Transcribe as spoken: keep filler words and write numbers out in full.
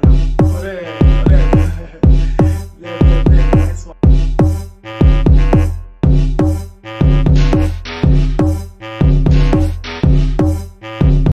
got no